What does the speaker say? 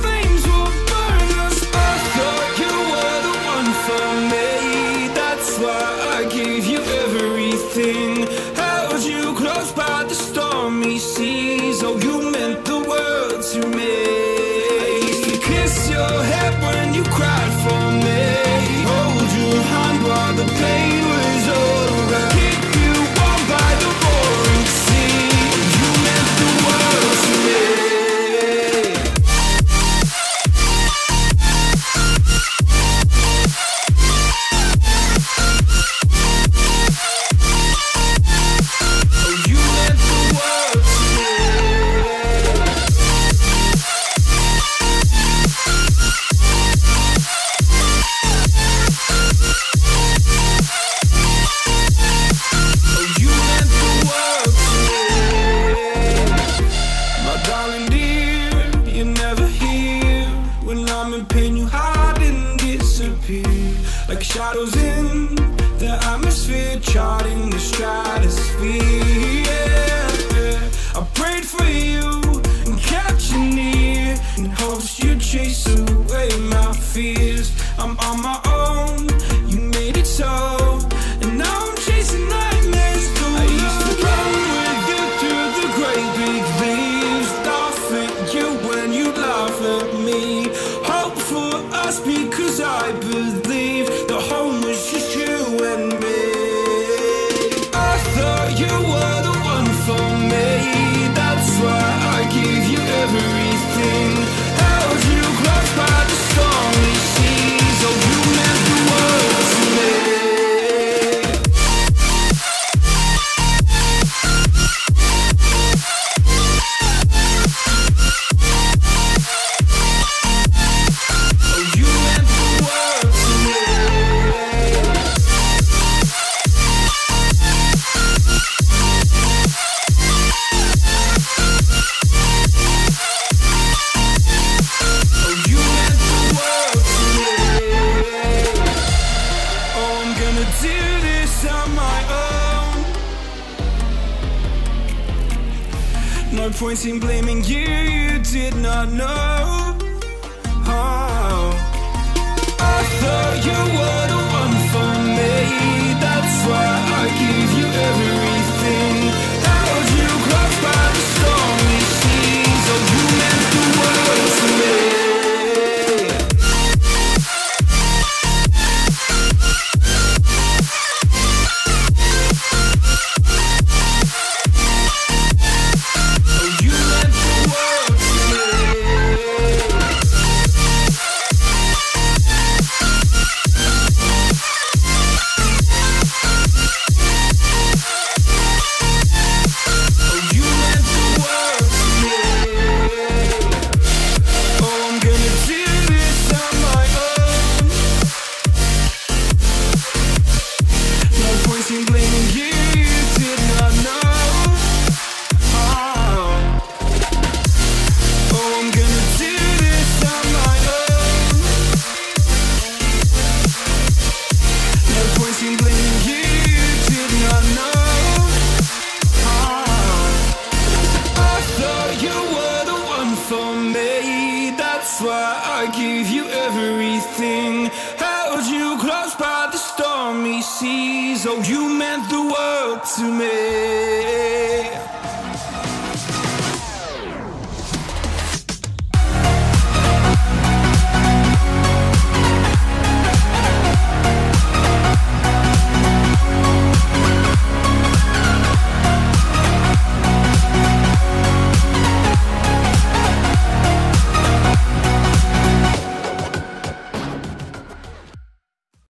flames will burn us. I thought you were the one for me, that's why I gave you everything. Held you close by the stormy seas. Oh, you meant the world to me. I used to kiss your head when you cried for me. Hold your hand while the pain was over. Keep you warm by the roaring sea. You meant the world to me. Oh, you meant the world to me. Oh, you meant the world to me. My darling dear, you're never here. When I'm in pain, you hide and disappear. Like shadows in the atmosphere, charting the stratosphere. Yeah. I prayed for you and kept you near, in hopes you'd chase away my fears. I'm on my own, you made it so, and now I'm chasing nightmares. I used to run with you through the great big leaves, laugh at you when you laugh at me. Hope for us because I believe the home was just you and me. I thought you were the one for me, that's why I gave you everything. Held you close by the stormy seas. Oh, you meant the world to me. Oh, you meant the world to me. Oh, you meant the world to me. Oh, I'm gonna do this on my own. No point in blaming you, you did not know. Oh. I thought you were the one for me, that's why I gave you everything. Held you close by the stormy seas. Oh, you meant the world to me. Oh, you meant the world to me. Oh, you meant the world to me. Oh, I'm gonna do this on my own. No point in blaming you, you did not know. Oh, I'm gonna do this on my own. No point in blaming you, you did not know. Oh, I thought you were the one for me, that's why I gave you everything. Held you close by the stormy seas. Oh, you meant the world to me.